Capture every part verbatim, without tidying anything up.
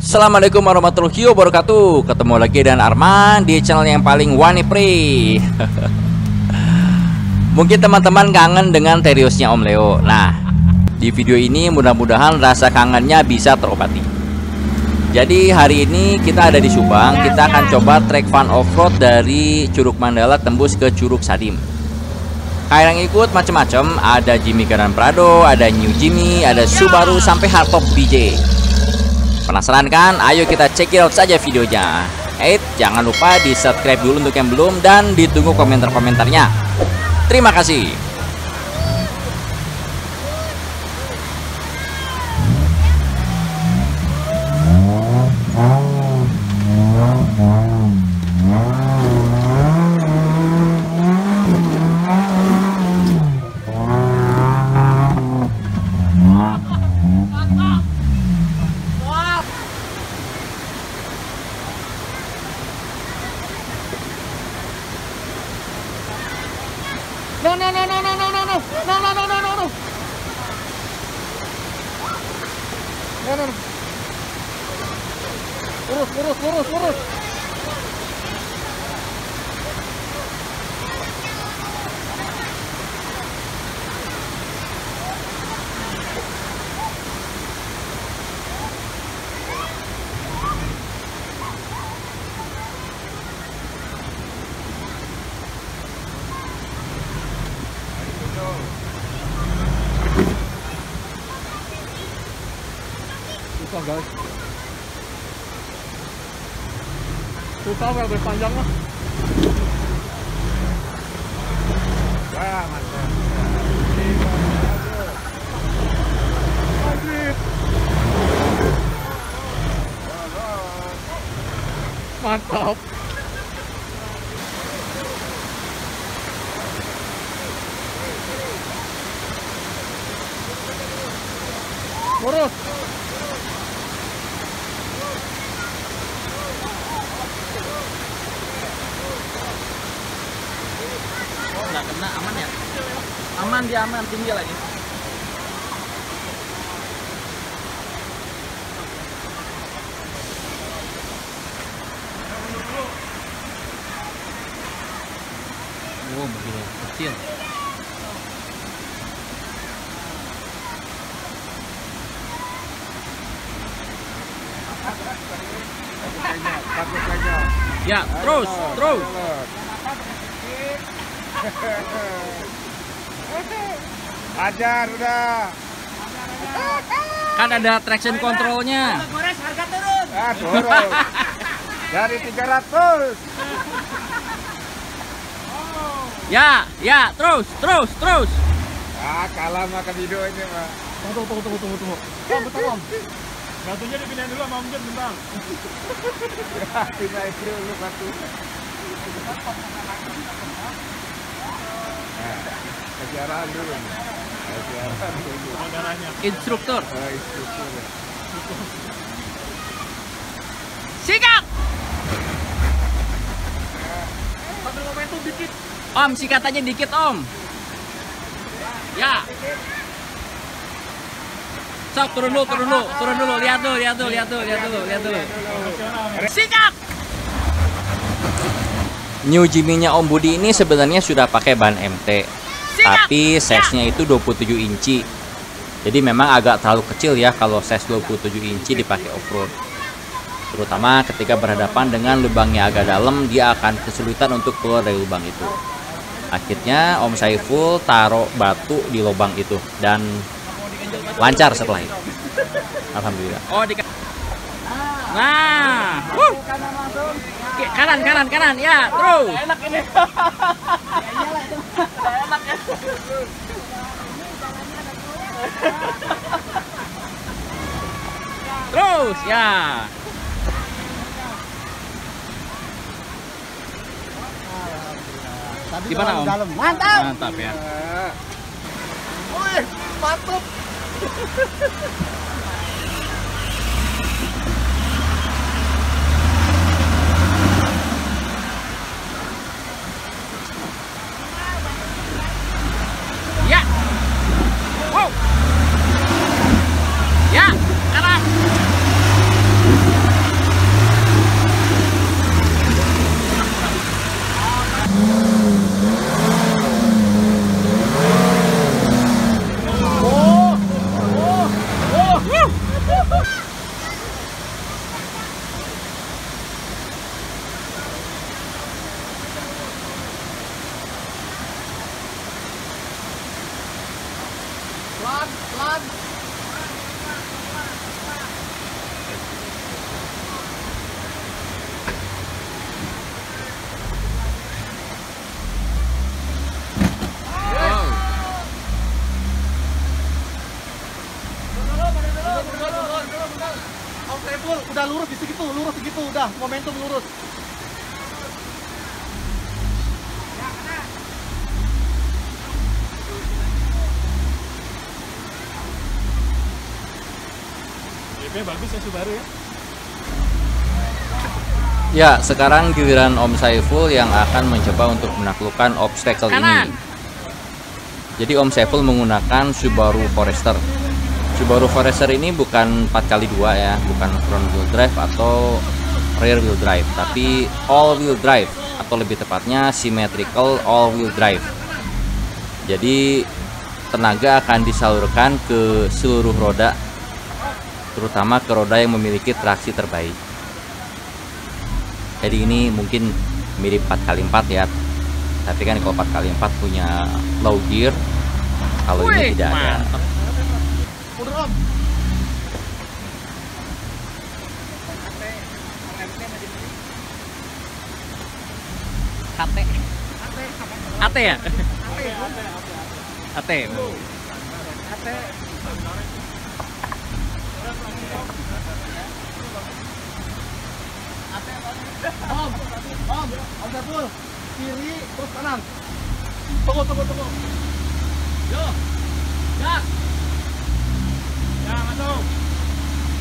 Assalamualaikum warahmatullahi wabarakatuh. Ketemu lagi dengan Arman di channel yang paling wanipri. Mungkin teman-teman kangen dengan Teriosnya Om Leo. Nah, di video ini mudah-mudahan rasa kangennya bisa terobati. Jadi hari ini kita ada di Subang. Kita akan coba trek fun off-road dari Curug Mandala tembus ke Curug Sadim. Kayak yang ikut macam-macam. Ada Jimny Gardan Prado, ada New Jimny, ada Subaru sampai hardtop D J. Penasaran kan? Ayo kita check it out saja videonya. Eits, jangan lupa di subscribe dulu untuk yang belum, dan ditunggu komentar-komentarnya. Terima kasih. No no no no no no no no no no no no no no no no urus urus urus urus susah guys, susah kalau panjang lah ya, mantap maghrib mantap. Urus. Oh, nggak kena, aman ya? Aman, dia aman, tinggi lagi. Wow, begini kecil. Ya, terus, ayo, terus. Ajar udah. Kan ada traction controlnya. Gores harga turun. Ah, turun. Dari tiga ratus. Ya, ya, terus, terus, terus. Ah, kalah makan video ini, Pak. Tunggu, tunggu, tunggu, tunggu, tunggu. Tunggu, tunggu. Batunya dipindahin dulu sama Om Jun, bentar. Ya, pindahin dulu batu. Kejaraan dulu. Kejaraan dulu. Instruktur. Oh, instruktur. Sikat! Sambil momentum dikit. Om, sikat aja dikit, Om. Ya. Sok, turun dulu, turun dulu, turun dulu, lihat dulu, lihat dulu, lihat dulu, lihat dulu, lihat dulu. Sikat! New Jimny-nya Om Budi ini sebenarnya sudah pakai ban M T, tapi size-nya itu dua puluh tujuh inci. Jadi memang agak terlalu kecil ya kalau size dua puluh tujuh inci dipakai off-road. Terutama ketika berhadapan dengan lubangnya agak dalam, dia akan kesulitan untuk keluar dari lubang itu. Akhirnya Om Saiful taruh batu di lubang itu dan lancar setelah itu. Alhamdulillah. Oh, di nah, wuh. Kanan, kanan, kanan, ya, terus. Enak ini. Enak ya. Terus, ya. Di mana, Om? Mantap. Mantap ya. Wih, mantap. Udah lurus di segitu, lurus segitu, udah momentum lurus. G P bagus ya Subaru ya. Ya, sekarang giliran Om Saiful yang akan mencoba untuk menaklukkan obstacle ini. Jadi Om Saiful menggunakan Subaru Forester. Subaru Forester ini bukan empat kali dua ya, bukan front wheel drive atau rear wheel drive, tapi all wheel drive, atau lebih tepatnya symmetrical all wheel drive. Jadi tenaga akan disalurkan ke seluruh roda, terutama ke roda yang memiliki traksi terbaik. Jadi ini mungkin mirip empat kali empat ya, tapi kan kalau empat kali empat punya low gear, kalau ini tidak ada. Om. Ate. Ate ya? Ate. Ate. Om, om, om Saiful, kiri terus kanan. Tunggu, tunggu, tunggu. Yo. Gas. Ya, masuk.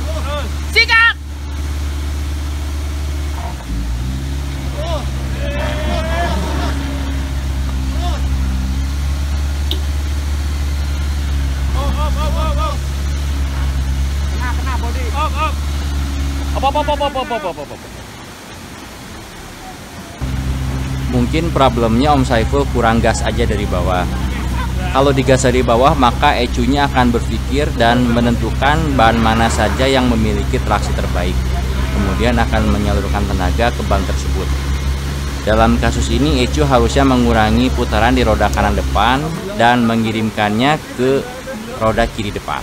Terus. Sikat. Terus. Terus. Oh, oh, oh, oh, oh. Kena, kena body. Oh, oh. Apa, apa, apa, apa, apa, apa, apa. Mungkin problemnya Om Saiful kurang gas aja dari bawah. Kalau digas dari bawah, maka ecunya akan berpikir dan menentukan ban mana saja yang memiliki traksi terbaik. Kemudian akan menyalurkan tenaga ke ban tersebut. Dalam kasus ini, ecu harusnya mengurangi putaran di roda kanan depan dan mengirimkannya ke roda kiri depan.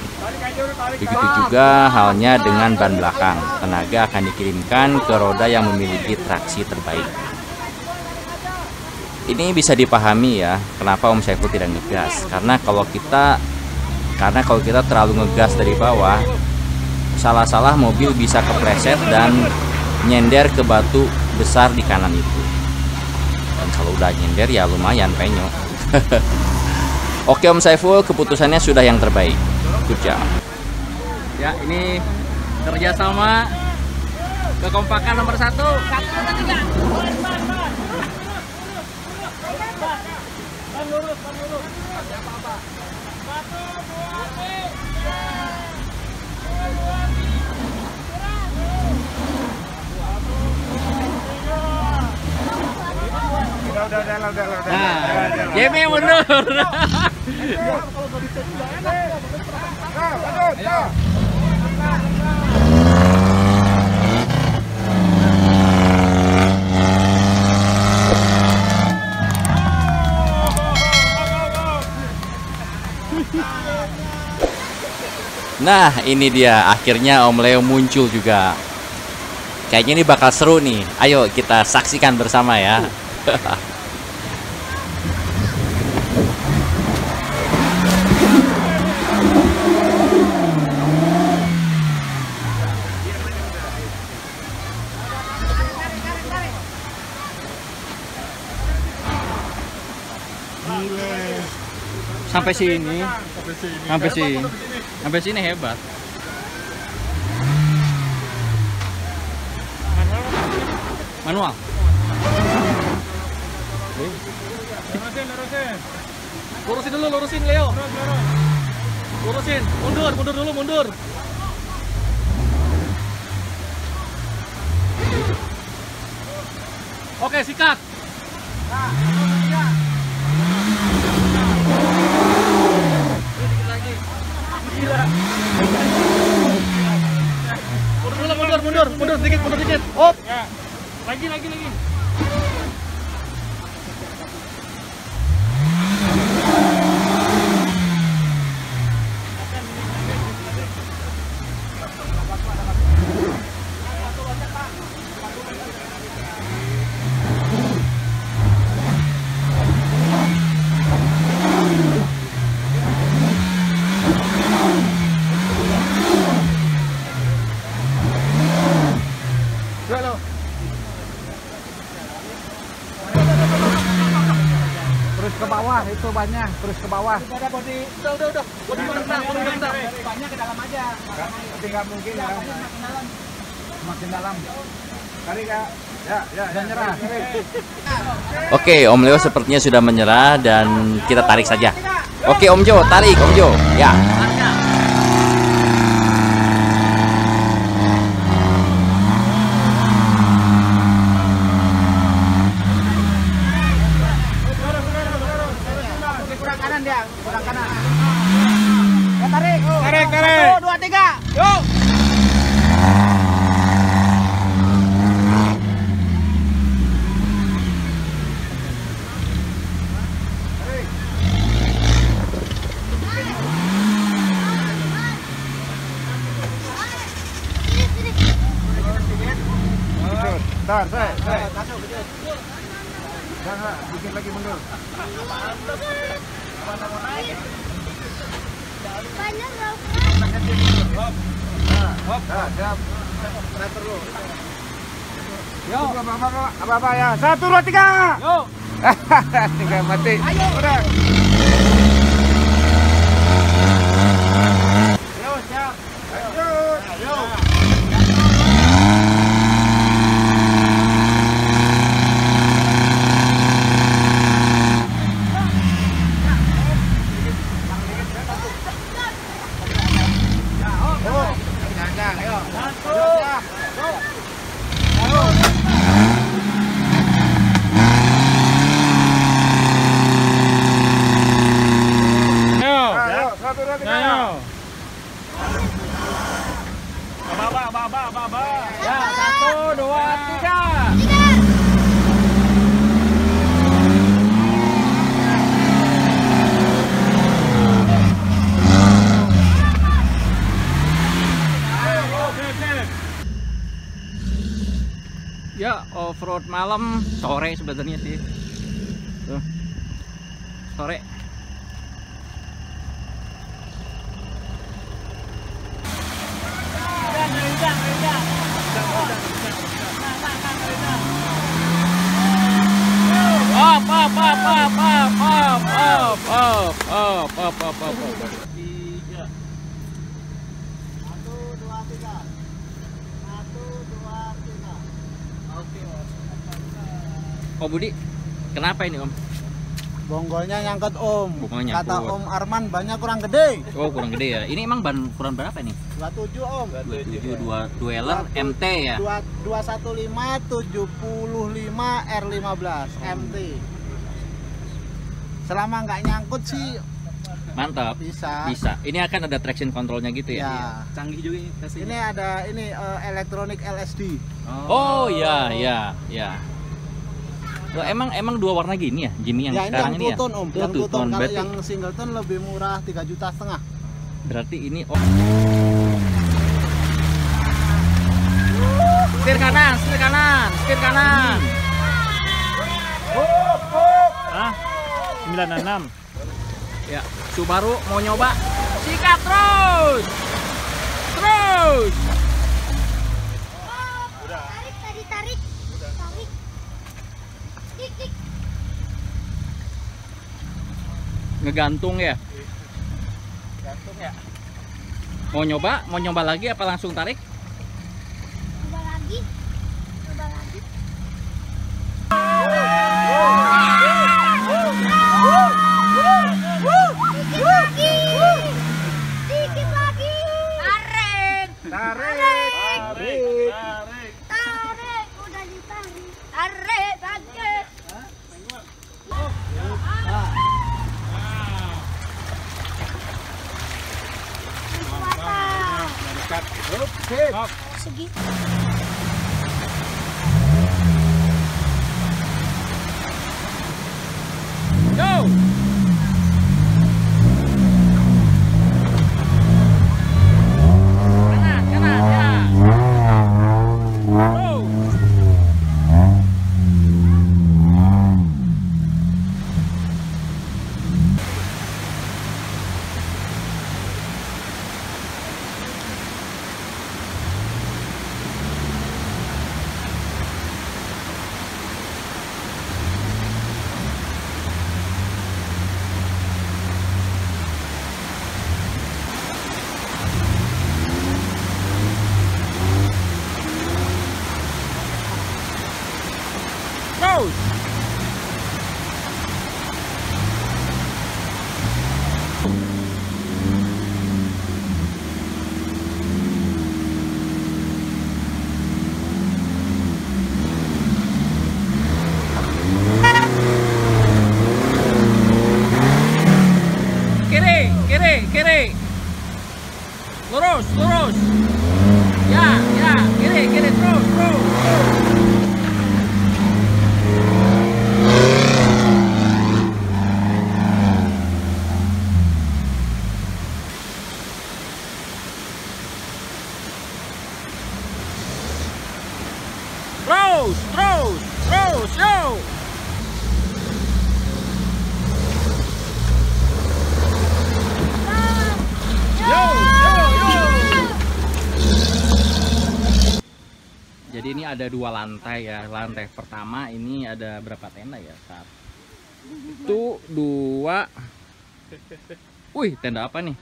Begitu juga halnya dengan ban belakang. Tenaga akan dikirimkan ke roda yang memiliki traksi terbaik. Ini bisa dipahami ya, kenapa Om Saiful tidak ngegas. Karena kalau kita, karena kalau kita terlalu ngegas dari bawah, salah-salah mobil bisa kepleset dan nyender ke batu besar di kanan itu. Dan kalau udah nyender ya lumayan penyok. Oke Om Saiful, keputusannya sudah yang terbaik. Good job. Ya, ini kerjasama kekompakan nomor satu. Satu, dua, tiga. Lurus, lurus. Apa-apa. Jimny mundur. Nah, ini dia akhirnya Om Leo muncul juga. Kayaknya ini bakal seru nih. Ayo kita saksikan bersama ya. Uh. Sampai sini. Sampai sini. Sampai sini. Sampai sini hebat. Manual. Lurusin, lurusin. Lurusin dulu, lurusin Leo. Lurusin, mundur, mundur dulu, mundur. Oke, sikat. Mundur, mundur sedikit, mundur sedikit. Op. Ya. Lagi, lagi, lagi. Itu banyak terus ke bawah. Udah body, udah udah udah. Body mentah, body mentah. Banyak ke dalam aja. Tapi nggak mungkin ya. Makin dalam. Makin dalam. Kali ya. Ya, ya, jangan nyerah. Oke, Om Leo sepertinya sudah menyerah dan kita tarik saja. Oke, Om Jo, tarik, Om Jo. Ya. Apa-apa ya? Satu, dua, tiga! Yo! Tiga mati. Ayo! Udah! Yo, siap! Ayo! Ayo! Offroad malam sore sebenarnya sih. Tuh. Sore. Op op op op op op op op op op op op. Om Budi, kenapa ini Om? Bonggolnya nyangkut Om. Bonggolnya kata Om Arman bannya kurang gede. Oh kurang gede ya. Ini emang ban ukuran berapa nih? dua puluh tujuh Om. dua puluh tujuh dweller M T ya. dua satu lima tujuh lima R lima belas M T. Selama nggak nyangkut sih. Mantap. Bisa. Bisa. Ini akan ada traction controlnya gitu ya. Ya. Canggih juga ini. Ini ada ini uh, elektronik L S D. Oh, oh ya ya ya. Loh, emang emang dua warna gini ya, Jimny yang ya, sekarang ini, yang ini tuton, ya. Om. Yang tuton, tuton. Kalau yang singleton lebih murah tiga juta setengah. Berarti ini oh. Setir kanan, setir kanan, setir kanan. Ah, sembilan enam. Ya, Subaru mau nyoba. Sikat terus. Terus. Ngegantung ya? Gantung ya? Mau nyoba? Mau nyoba lagi apa langsung tarik? Coba lagi. Coba lagi. Dikit lagi. Tarik. Tarik. Tarik. Tarik. Tarik. Udah ditarik. Tarik lagi. Hop. Sige. Go! Jadi ini ada dua lantai ya. Lantai pertama ini ada berapa tenda ya? Satu, dua. Wih, tenda apa nih?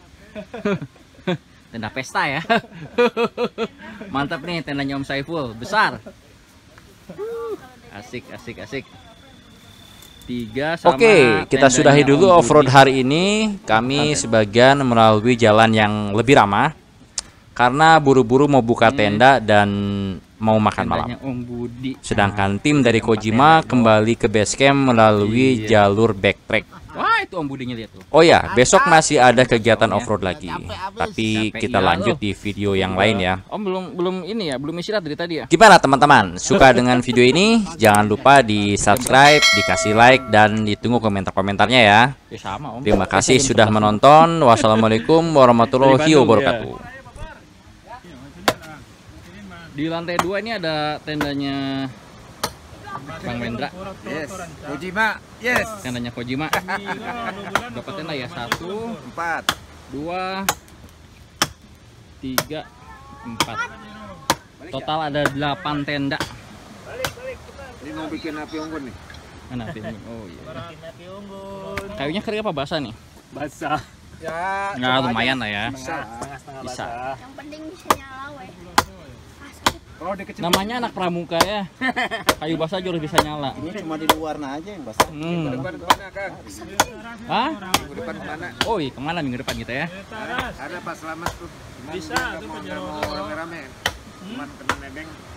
Tenda pesta ya. Mantap nih tendanya Om Saiful, besar. Asik, asik, asik. Tiga sama. Oke, kita sudahi dulu offroad hari ini. Kami lantai. Sebagian melalui jalan yang lebih ramah karena buru-buru mau buka tenda dan mau makan malam. Sedangkan tim dari Kojima kembali ke base camp melalui jalur backtrack. Oh ya, besok masih ada kegiatan offroad lagi, tapi kita lanjut di video yang lain ya. Om belum belum ini ya, belum istirahat dari tadi ya. Gimana teman-teman? Suka dengan video ini? Jangan lupa di subscribe, dikasih like, dan ditunggu komentar-komentarnya ya. Terima kasih sudah menonton. Wassalamualaikum warahmatullahi wabarakatuh. Di lantai dua ini ada tendanya Bang Wendra. Yes. Kojima. Yes. Tendanya Kojima. Dapat tenda ya, satu, empat, dua, tiga, empat. Total ada delapan tenda. Ini mau bikin api unggun nih. Api unggun. Oh iya. Api unggun. Kayunya kering apa basah nih? Basah. Ya. Nggak, lumayan lah ya. Bisa. Bisa. Yang penting bisa nyala we. Namanya anak pramuka ya. Kayu basah jauh bisa nyala. Ini cuma di luarnya aja yang basah. Minggu depan kemana, Kang? Hah? Minggu depan kemana? Oh iya, kemana minggu depan kita ya? Ada Pak Selamat tuh. Bisa, itu penjauh. Kameramen. Cuma kena nebeng.